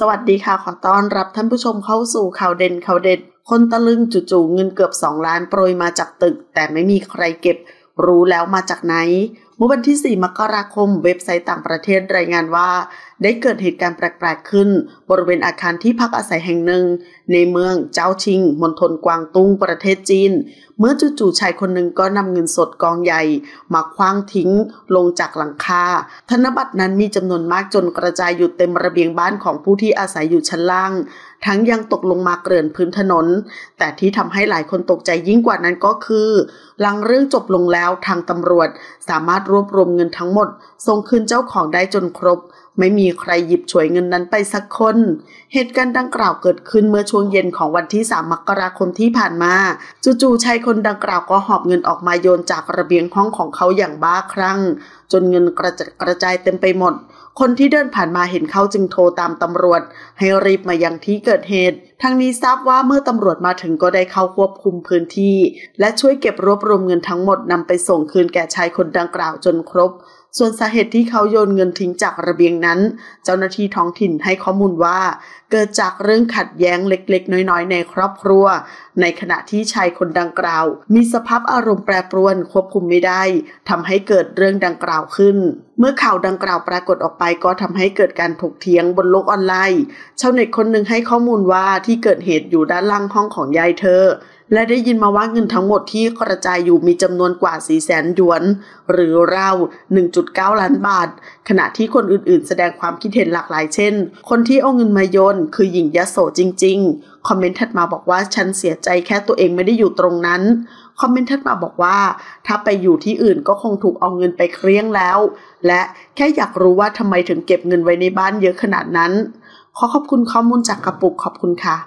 สวัสดีค่ะขอต้อนรับท่านผู้ชมเข้าสู่ข่าวเด่นข่าวเด็ดคนตะลึงจู่ๆเงินเกือบ2ล้านโปรยมาจากตึกแต่ไม่มีใครเก็บรู้แล้วมาจากไหนเมื่อวันที่4มกราคมเว็บไซต์ต่างประเทศรายงานว่าได้เกิดเหตุการณ์แปลกๆขึ้นบริเวณอาคารที่พักอาศัยแห่งหนึ่งในเมืองเจ้าชิงมณฑลกวางตุ้งประเทศจีนเมื่อจู่ๆชายคนหนึ่งก็นำเงินสดกองใหญ่มาขว้างทิ้งลงจากหลังคาธนบัตรนั้นมีจำนวนมากจนกระจายอยู่เต็มระเบียงบ้านของผู้ที่อาศัยอยู่ชั้นล่างทั้งยังตกลงมาเกลื่อนพื้นถนนแต่ที่ทำให้หลายคนตกใจยิ่งกว่านั้นก็คือหลังเรื่องจบลงแล้วทางตำรวจสามารถรวบรวมเงินทั้งหมดส่งคืนเจ้าของได้จนครบไม่มีใครหยิบฉวยเงินนั้นไปสักคนเหตุการณ์ดังกล่าวเกิดขึ้นเมื่อช่วงเย็นของวันที่3มกราคมที่ผ่านมาจู่ๆชายคนดังกล่าวก็หอบเงินออกมาโยนจากระเบียงห้องของเขาอย่างบ้าคลั่งจนเงินกระจัดกระจายเต็มไปหมดคนที่เดินผ่านมาเห็นเขาจึงโทรตามตำรวจให้รีบมายังที่เกิดเหตุทั้งนี้ทราบว่าเมื่อตำรวจมาถึงก็ได้เข้าควบคุมพื้นที่และช่วยเก็บรวบรวมเงินทั้งหมดนำไปส่งคืนแก่ชายคนดังกล่าวจนครบส่วนสาเหตุที่เขาโยนเงินทิ้งจากระเบียงนั้นเจ้าหน้าที่ท้องถิ่นให้ข้อมูลว่าเกิดจากเรื่องขัดแย้งเล็กๆน้อยๆในครอบครัวในขณะที่ชายคนดังกล่าวมีสภาพอารมณ์แปรปรวนควบคุมไม่ได้ทำให้เกิดเรื่องดังกล่าวขึ้นเมื่อข่าวดังกล่าวปรากฏออกไปก็ทำให้เกิดการถกเถียงบนโลกออนไลน์ชาวเน็ตคนหนึ่งให้ข้อมูลว่าที่เกิดเหตุอยู่ด้านล่างห้องของยายเธอและได้ยินมาว่าเงินทั้งหมดที่กระจายอยู่มีจำนวนกว่า 400,000 หยวนหรือราว 1.9 ล้านบาทขณะที่คนอื่นๆแสดงความคิดเห็นหลากหลายเช่นคนที่เอาเงินมาโยนคือหญิงยโสจริงๆคอมเมนต์ถัดมาบอกว่าฉันเสียใจแค่ตัวเองไม่ได้อยู่ตรงนั้นคอมเมนต์ถัดมาบอกว่าถ้าไปอยู่ที่อื่นก็คงถูกเอาเงินไปเกลี้ยงแล้วและแค่อยากรู้ว่าทำไมถึงเก็บเงินไว้ในบ้านเยอะขนาดนั้นขอขอบคุณข้อมูลจากกระปุกขอบคุณค่ะ